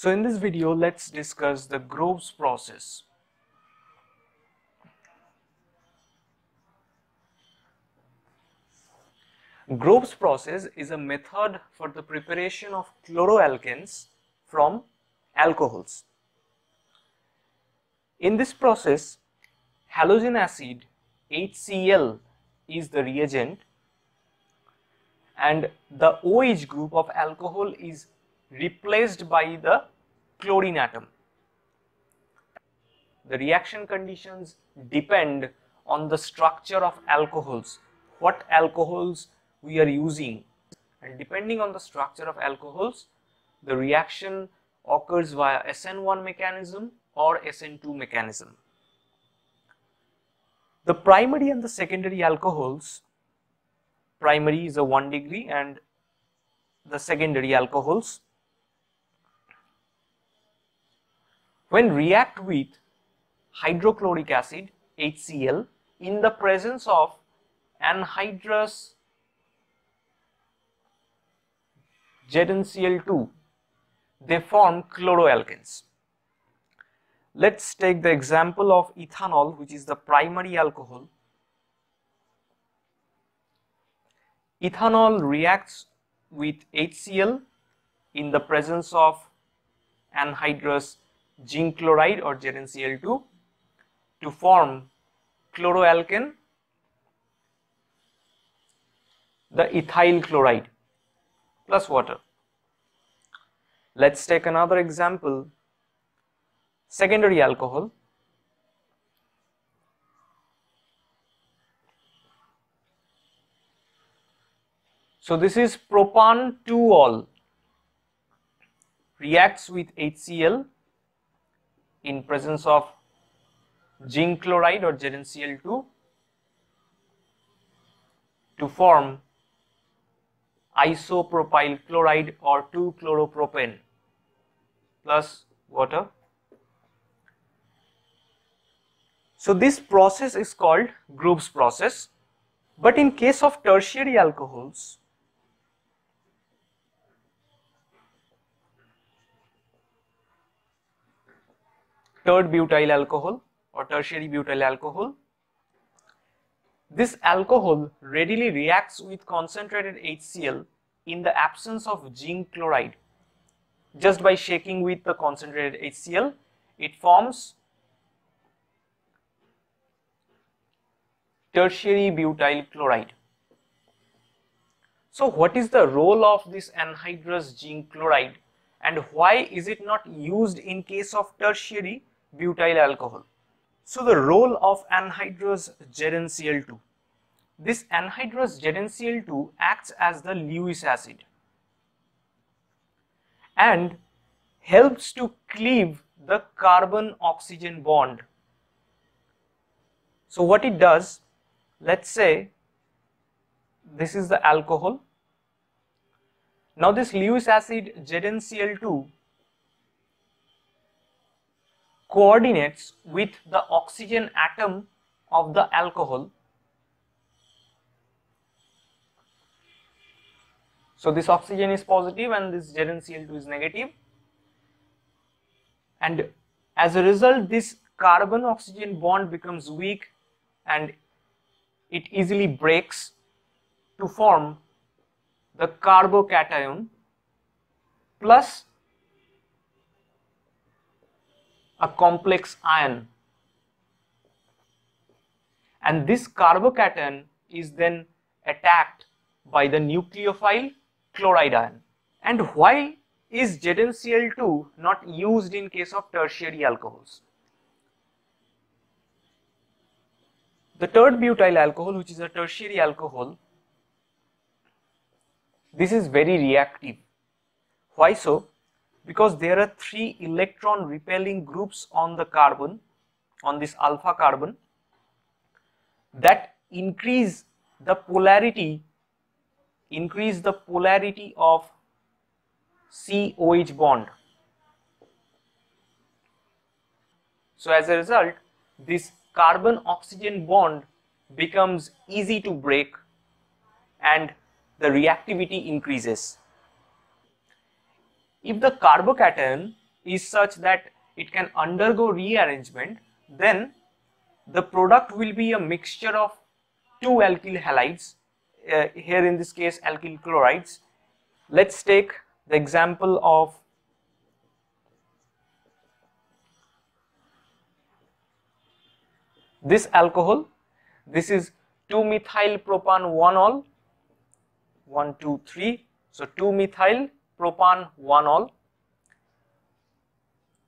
So in this video, let's discuss the Groove's process. Groove's process is a method for the preparation of chloroalkanes from alcohols. In this process, halogen acid HCl is the reagent and the OH group of alcohol is replaced by the chlorine atom. The reaction conditions depend on the structure of alcohols, what alcohols we are using, and depending on the structure of alcohols, the reaction occurs via SN1 mechanism or SN2 mechanism. The primary and the secondary alcohols, primary is a 1 degree and the secondary alcohols, when react with hydrochloric acid HCl in the presence of anhydrous ZnCl2, they form chloroalkanes. Let's take the example of ethanol, which is the primary alcohol. Ethanol reacts with HCl in the presence of anhydrous zinc chloride or ZnCl2 to form chloroalkane, the ethyl chloride, plus water. Let's take another example, secondary alcohol. So this is propan-2-ol, reacts with HCl in presence of zinc chloride or ZnCl2 to form isopropyl chloride or 2-chloropropane plus water. So this process is called Groove's process. But in case of tertiary alcohols, third butyl alcohol or tertiary butyl alcohol, this alcohol readily reacts with concentrated HCl in the absence of zinc chloride. Just by shaking with the concentrated HCl, it forms tertiary butyl chloride. So what is the role of this anhydrous zinc chloride and why is it not used in case of tertiary butyl alcohol? So the role of anhydrous ZnCl2. This anhydrous ZnCl2 acts as the Lewis acid and helps to cleave the carbon-oxygen bond. So what it does, let's say this is the alcohol. Now this Lewis acid ZnCl2 coordinates with the oxygen atom of the alcohol. So this oxygen is positive and this ZnCl2 is negative. And as a result, this carbon-oxygen bond becomes weak and it easily breaks to form the carbocation plus a complex ion, and this carbocation is then attacked by the nucleophile chloride ion. And why is ZnCl2 not used in case of tertiary alcohols? The third butyl alcohol, which is a tertiary alcohol, this is very reactive. Why so? Because there are 3 electron repelling groups on the carbon, on this alpha carbon, that increase the polarity of COH bond. So as a result, this carbon-oxygen bond becomes easy to break and the reactivity increases. If the carbocation is such that it can undergo rearrangement, then the product will be a mixture of two alkyl halides, here in this case alkyl chlorides. Let's take the example of this alcohol. This is 2-methylpropan-1-ol, 1, 2, 3. So 2-methylpropan-1-ol.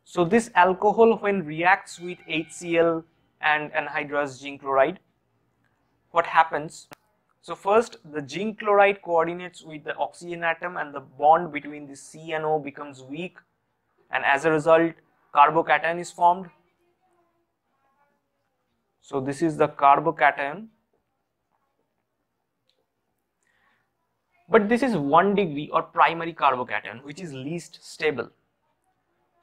So this alcohol, when reacts with HCl and anhydrous zinc chloride, what happens? So first the zinc chloride coordinates with the oxygen atom and the bond between the C and O becomes weak, and as a result carbocation is formed. So this is the carbocation, but this is 1 degree or primary carbocation, which is least stable.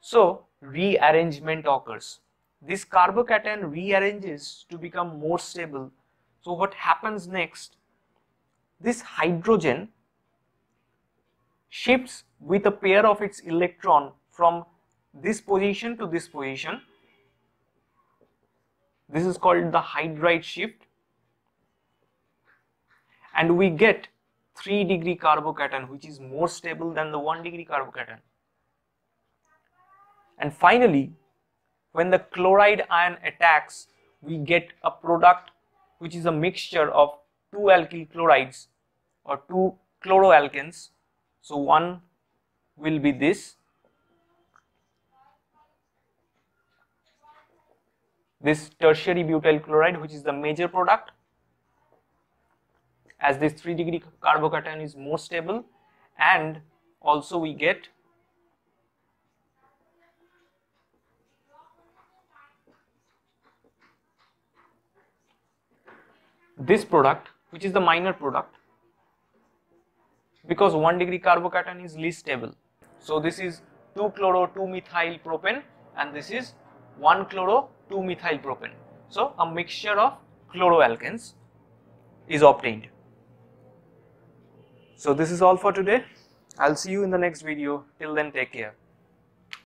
So rearrangement occurs. This carbocation rearranges to become more stable. So what happens next? This hydrogen shifts with a pair of its electron from this position to this position. This is called the hydride shift, and we get 3 degree carbocation, which is more stable than the 1 degree carbocation. And finally, when the chloride ion attacks, we get a product which is a mixture of two alkyl chlorides or two chloroalkanes. So one will be this. This tertiary butyl chloride, which is the major product, as this 3 degree carbocation is more stable, and also we get this product, which is the minor product, because 1 degree carbocation is least stable. So this is 2-chloro-2-methylpropane and this is 1-chloro-2-methylpropane. So a mixture of chloroalkanes is obtained. So this is all for today. I'll see you in the next video. Till then, take care.